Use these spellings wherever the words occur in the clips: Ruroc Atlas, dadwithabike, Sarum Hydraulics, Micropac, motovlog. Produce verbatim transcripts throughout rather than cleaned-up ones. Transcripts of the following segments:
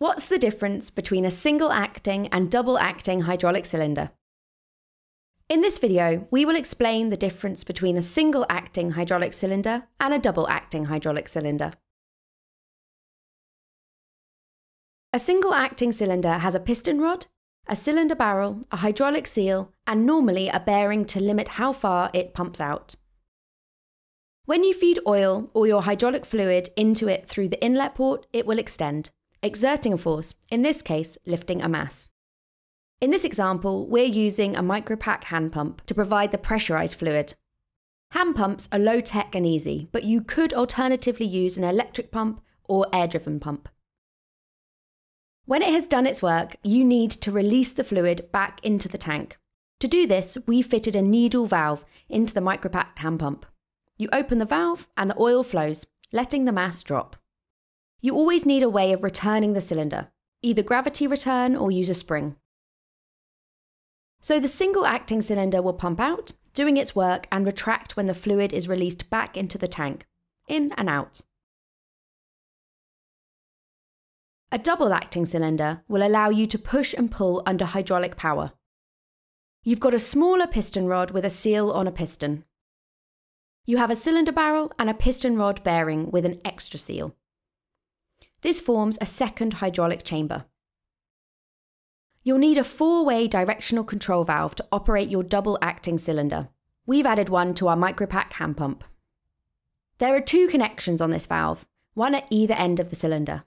What's the difference between a single-acting and double-acting hydraulic cylinder? In this video, we will explain the difference between a single-acting hydraulic cylinder and a double-acting hydraulic cylinder. A single-acting cylinder has a piston rod, a cylinder barrel, a hydraulic seal, and normally a bearing to limit how far it pumps out. When you feed oil or your hydraulic fluid into it through the inlet port, it will extend, exerting a force, in this case, lifting a mass. In this example, we're using a Micropac hand pump to provide the pressurized fluid. Hand pumps are low-tech and easy, but you could alternatively use an electric pump or air-driven pump. When it has done its work, you need to release the fluid back into the tank. To do this, we fitted a needle valve into the Micropac hand pump. You open the valve and the oil flows, letting the mass drop. You always need a way of returning the cylinder, either gravity return or use a spring. So the single-acting cylinder will pump out, doing its work, and retract when the fluid is released back into the tank, in and out. A double-acting cylinder will allow you to push and pull under hydraulic power. You've got a smaller piston rod with a seal on a piston. You have a cylinder barrel and a piston rod bearing with an extra seal. This forms a second hydraulic chamber. You'll need a four-way directional control valve to operate your double-acting cylinder. We've added one to our Micropac hand pump. There are two connections on this valve, one at either end of the cylinder.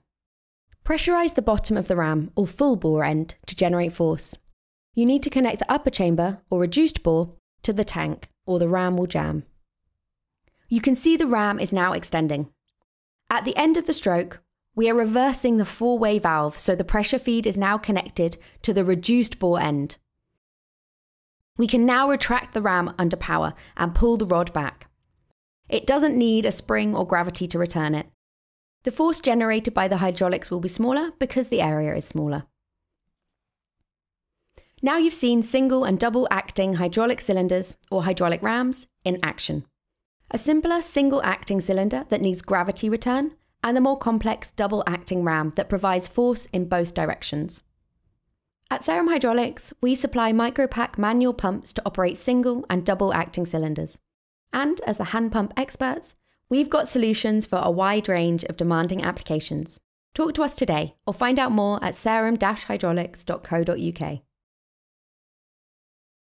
Pressurize the bottom of the ram, or full bore end, to generate force. You need to connect the upper chamber, or reduced bore, to the tank, or the ram will jam. You can see the ram is now extending. At the end of the stroke, we are reversing the four-way valve, so the pressure feed is now connected to the reduced bore end. We can now retract the ram under power and pull the rod back. It doesn't need a spring or gravity to return it. The force generated by the hydraulics will be smaller because the area is smaller. Now you've seen single and double-acting hydraulic cylinders, or hydraulic rams, in action. A simpler single-acting cylinder that needs gravity return, and the more complex double-acting ram that provides force in both directions. At Sarum Hydraulics, we supply Micropac manual pumps to operate single and double-acting cylinders. And as the hand pump experts, we've got solutions for a wide range of demanding applications. Talk to us today or find out more at sarum hydraulics dot co dot U K.